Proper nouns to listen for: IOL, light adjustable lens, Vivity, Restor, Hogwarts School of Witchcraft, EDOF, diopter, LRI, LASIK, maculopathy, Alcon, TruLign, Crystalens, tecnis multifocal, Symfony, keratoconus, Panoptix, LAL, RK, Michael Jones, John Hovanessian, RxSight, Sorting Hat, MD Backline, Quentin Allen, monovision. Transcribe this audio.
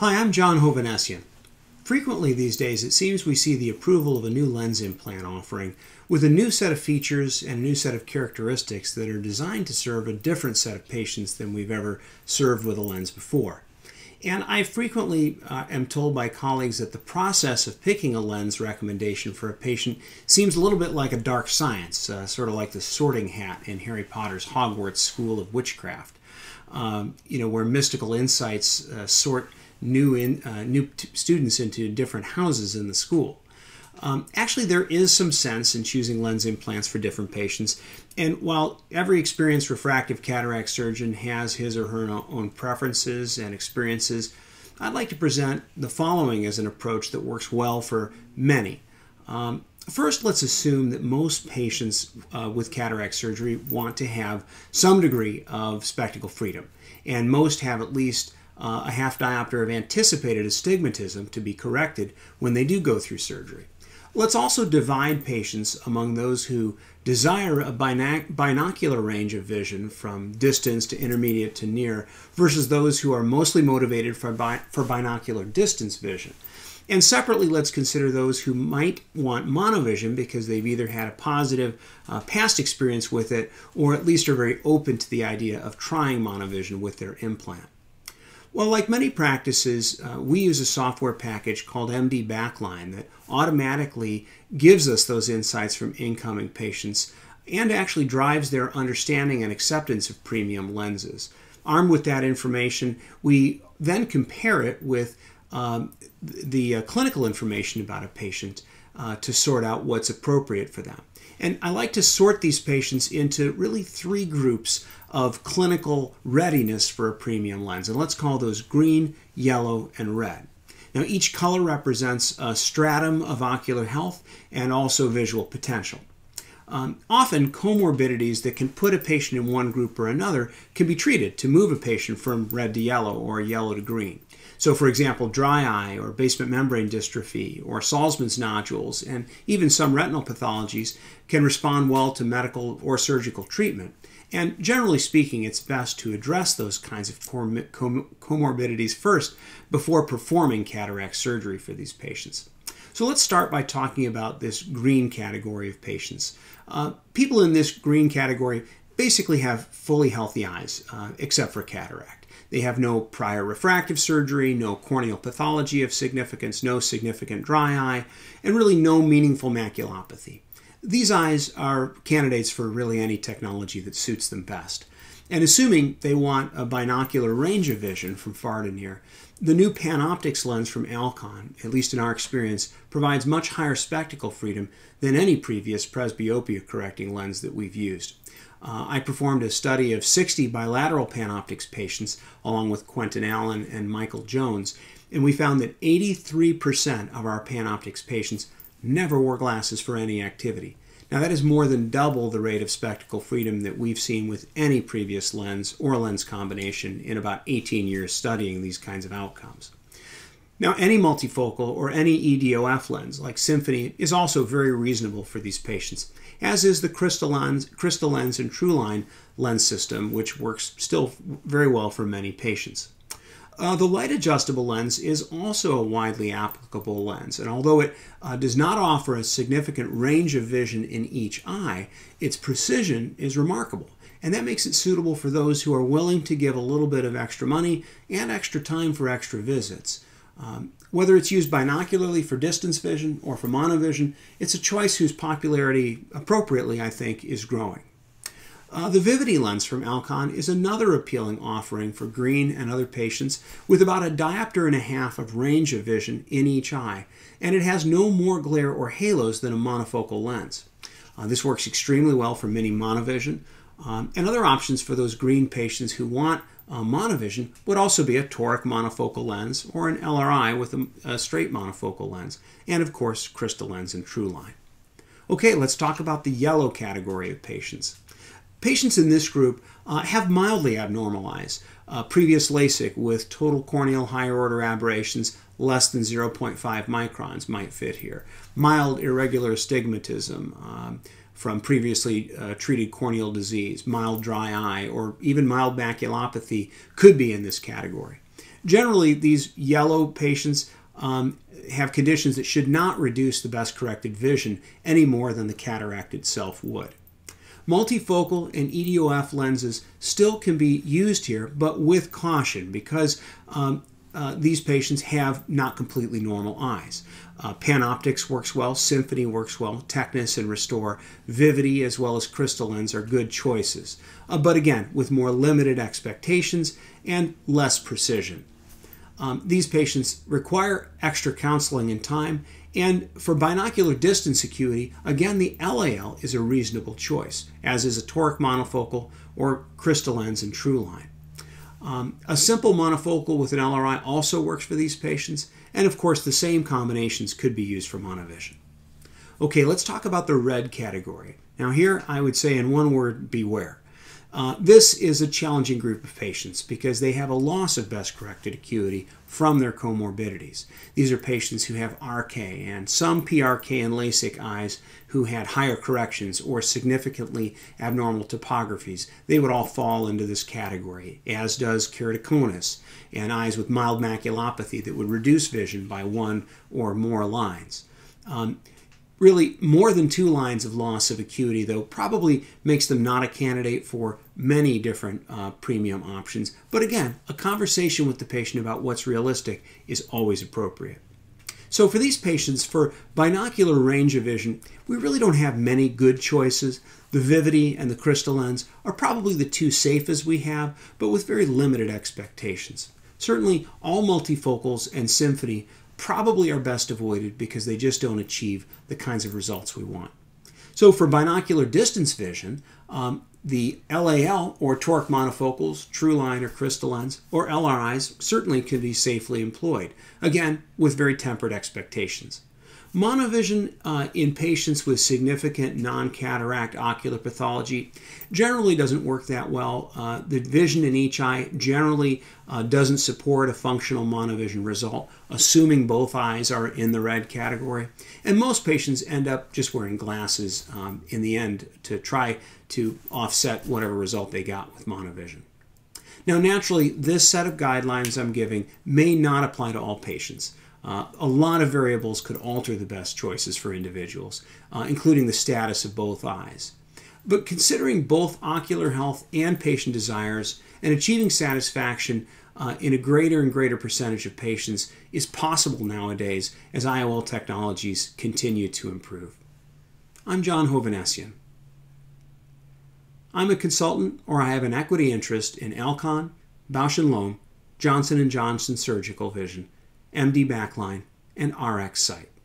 Hi, I'm John Hovanessian. Frequently these days it seems we see the approval of a new lens implant offering with a new set of features and a new set of characteristics that are designed to serve a different set of patients than we've ever served with a lens before. And I frequently am told by colleagues that the process of picking a lens recommendation for a patient seems a little bit like a dark science, sort of like the sorting hat in Harry Potter's Hogwarts School of Witchcraft, where mystical insights sort new students into different houses in the school. Actually, there is some sense in choosing lens implants for different patients, and while every experienced refractive cataract surgeon has his or her own preferences and experiences, I'd like to present the following as an approach that works well for many. First, let's assume that most patients with cataract surgery want to have some degree of spectacle freedom, and most have at least a half diopter of anticipated astigmatism to be corrected when they do go through surgery. Let's also divide patients among those who desire a binocular range of vision from distance to intermediate to near versus those who are mostly motivated for binocular distance vision. And separately, let's consider those who might want monovision because they've either had a positive past experience with it or at least are very open to the idea of trying monovision with their implant. Well, like many practices, we use a software package called MD Backline that automatically gives us those insights from incoming patients and actually drives their understanding and acceptance of premium lenses. Armed with that information, we then compare it with the clinical information about a patient to sort out what's appropriate for them. And I like to sort these patients into really three groups of clinical readiness for a premium lens. And let's call those green, yellow, and red. Now, each color represents a stratum of ocular health and also visual potential. Often, comorbidities that can put a patient in one group or another can be treated to move a patient from red to yellow or yellow to green. So, for example, dry eye or basement membrane dystrophy or Salzman's nodules and even some retinal pathologies can respond well to medical or surgical treatment. And generally speaking, it's best to address those kinds of comorbidities first before performing cataract surgery for these patients. So let's start by talking about this green category of patients. People in this green category basically have fully healthy eyes, except for cataract. They have no prior refractive surgery, no corneal pathology of significance, no significant dry eye, and really no meaningful maculopathy. These eyes are candidates for really any technology that suits them best. And assuming they want a binocular range of vision from far to near, the new Panoptix lens from Alcon, at least in our experience, provides much higher spectacle freedom than any previous presbyopia-correcting lens that we've used. I performed a study of 60 bilateral Panoptix patients, along with Quentin Allen and Michael Jones, and we found that 83% of our Panoptix patients never wore glasses for any activity. Now, that is more than double the rate of spectacle freedom that we've seen with any previous lens or lens combination in about 18 years studying these kinds of outcomes. Now, any multifocal or any EDOF lens, like Symfony, is also very reasonable for these patients, as is the Crystalens and TruLign lens system, which works still very well for many patients. The light adjustable lens is also a widely applicable lens, and although it does not offer a significant range of vision in each eye, its precision is remarkable, and that makes it suitable for those who are willing to give a little bit of extra money and extra time for extra visits. Whether it's used binocularly for distance vision or for monovision, it's a choice whose popularity, appropriately, I think, is growing. The Vivity lens from Alcon is another appealing offering for green and other patients with about a diopter and a half of range of vision in each eye, and it has no more glare or halos than a monofocal lens. This works extremely well for mini monovision, and other options for those green patients who want monovision would also be a toric monofocal lens or an LRI with a straight monofocal lens, and of course Crystalens and TruLign. Okay, let's talk about the yellow category of patients. Patients in this group have mildly abnormal eyes, previous LASIK with total corneal higher order aberrations less than 0.5 microns might fit here, mild irregular astigmatism from previously treated corneal disease, mild dry eye, or even mild maculopathy could be in this category. Generally, these yellow patients have conditions that should not reduce the best corrected vision any more than the cataract itself would. Multifocal and EDOF lenses still can be used here, but with caution, because these patients have not completely normal eyes. Panoptix works well, Symfony works well, Tecnis and Restor, Vivity as well as Crystalens are good choices, but again, with more limited expectations and less precision. These patients require extra counseling and time, and for binocular distance acuity, again, the LAL is a reasonable choice, as is a toric monofocal or Crystalens and TruLign. A simple monofocal with an LRI also works for these patients, and of course the same combinations could be used for monovision. Okay, let's talk about the red category. Now here I would say in one word, beware. This is a challenging group of patients because they have a loss of best corrected acuity from their comorbidities. These are patients who have RK and some PRK and LASIK eyes who had higher corrections or significantly abnormal topographies. They would all fall into this category, as does keratoconus and eyes with mild maculopathy that would reduce vision by one or more lines. Really, more than two lines of loss of acuity, though, probably makes them not a candidate for many different premium options. But again, a conversation with the patient about what's realistic is always appropriate. So for these patients, for binocular range of vision, we really don't have many good choices. The Vivity and the Crystalens are probably the two safest we have, but with very limited expectations. Certainly, all multifocals and Symfony probably are best avoided because they just don't achieve the kinds of results we want. So for binocular distance vision, the LAL or toric monofocals, TruLign or Crystalens, or LRIs certainly can be safely employed, again, with very tempered expectations. Monovision in patients with significant non-cataract ocular pathology generally doesn't work that well. The vision in each eye generally doesn't support a functional monovision result, assuming both eyes are in the red category. And most patients end up just wearing glasses in the end to try to offset whatever result they got with monovision. Now, naturally, this set of guidelines I'm giving may not apply to all patients. A lot of variables could alter the best choices for individuals, including the status of both eyes. But considering both ocular health and patient desires and achieving satisfaction in a greater and greater percentage of patients is possible nowadays as IOL technologies continue to improve. I'm John Hovanessian. I'm a consultant or I have an equity interest in Alcon, Bausch & Lomb, Johnson & Johnson Surgical Vision, MD Backline, and RxSight.